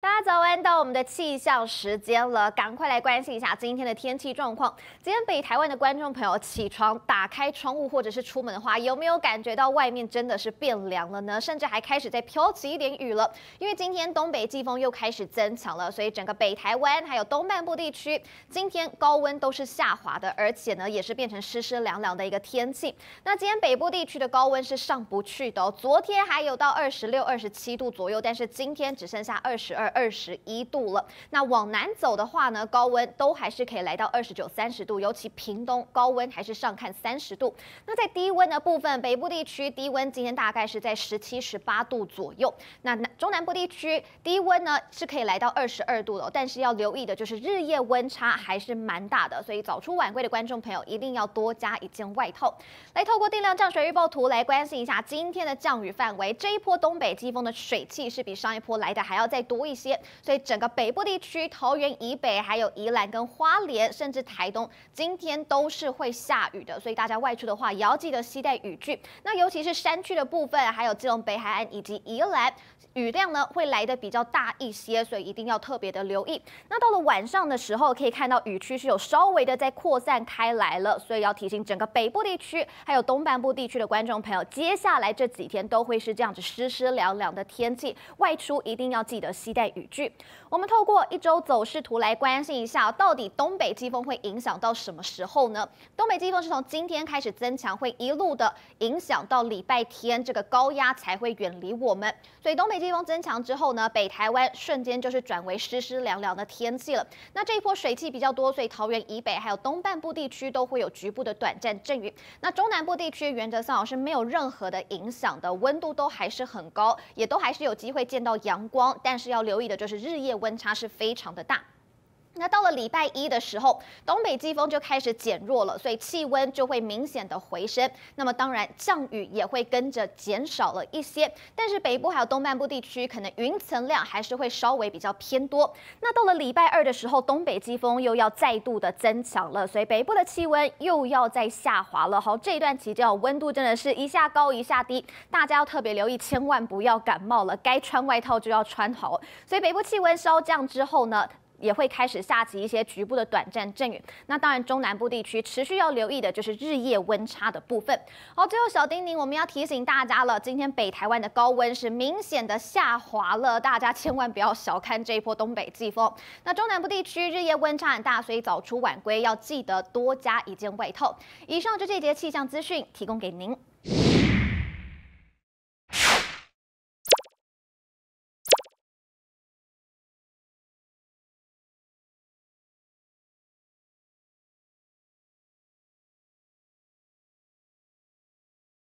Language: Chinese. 大家早安，到我们的气象时间了，赶快来关心一下今天的天气状况。今天北台湾的观众朋友起床打开窗户或者是出门的话，有没有感觉到外面真的是变凉了呢？甚至还开始在飘起一点雨了。因为今天东北季风又开始增强了，所以整个北台湾还有东半部地区，今天高温都是下滑的，而且呢也是变成湿湿凉凉的一个天气。那今天北部地区的高温是上不去的哦，昨天还有到26、27度左右，但是今天只剩下22、21度了。那往南走的话呢，高温都还是可以来到29、30度，尤其屏东高温还是上看30度。那在低温的部分，北部地区低温今天大概是在17、18度左右。那中南部地区低温呢是可以来到22度了，但是要留意的就是日夜温差还是蛮大的，所以早出晚归的观众朋友一定要多加一件外套。来，透过定量降水预报图来关心一下今天的降雨范围。这一波东北季风的水汽是比上一波来的还要再多一些。所以整个北部地区、桃园以北，还有宜兰跟花莲，甚至台东，今天都是会下雨的。所以大家外出的话，也要记得携带雨具。那尤其是山区的部分，还有基隆北海岸以及宜兰，雨量呢会来的比较大一些，所以一定要特别的留意。那到了晚上的时候，可以看到雨区是有稍微的在扩散开来了，所以要提醒整个北部地区，还有东半部地区的观众朋友，接下来这几天都会是这样子湿湿凉凉的天气，外出一定要记得携带雨具。我们透过一周走势图来关心一下，到底东北季风会影响到什么时候呢？东北季风是从今天开始增强，会一路的影响到礼拜天，这个高压才会远离我们。所以东北季风增强之后呢，北台湾瞬间就是转为湿湿凉凉的天气了。那这一波水汽比较多，所以桃园以北还有东半部地区都会有局部的短暂阵雨。那中南部地区原则上是没有任何的影响的，温度都还是很高，也都还是有机会见到阳光，但是要留意的就是日夜温差是非常的大。那到了礼拜一的时候，东北季风就开始减弱了，所以气温就会明显的回升。那么当然降雨也会跟着减少了一些，但是北部还有东半部地区可能云层量还是会稍微比较偏多。那到了礼拜二的时候，东北季风又要再度的增强了，所以北部的气温又要再下滑了。好，这一段期间温度真的是一下高一下低，大家要特别留意，千万不要感冒了，该穿外套就要穿好。所以北部气温稍降之后呢，也会开始下起一些局部的短暂阵雨。那当然，中南部地区持续要留意的就是日夜温差的部分。好，最后小叮咛，我们要提醒大家了，今天北台湾的高温是明显的下滑了，大家千万不要小看这一波东北季风。那中南部地区日夜温差很大，所以早出晚归要记得多加一件外套。以上就这节气象资讯提供给您。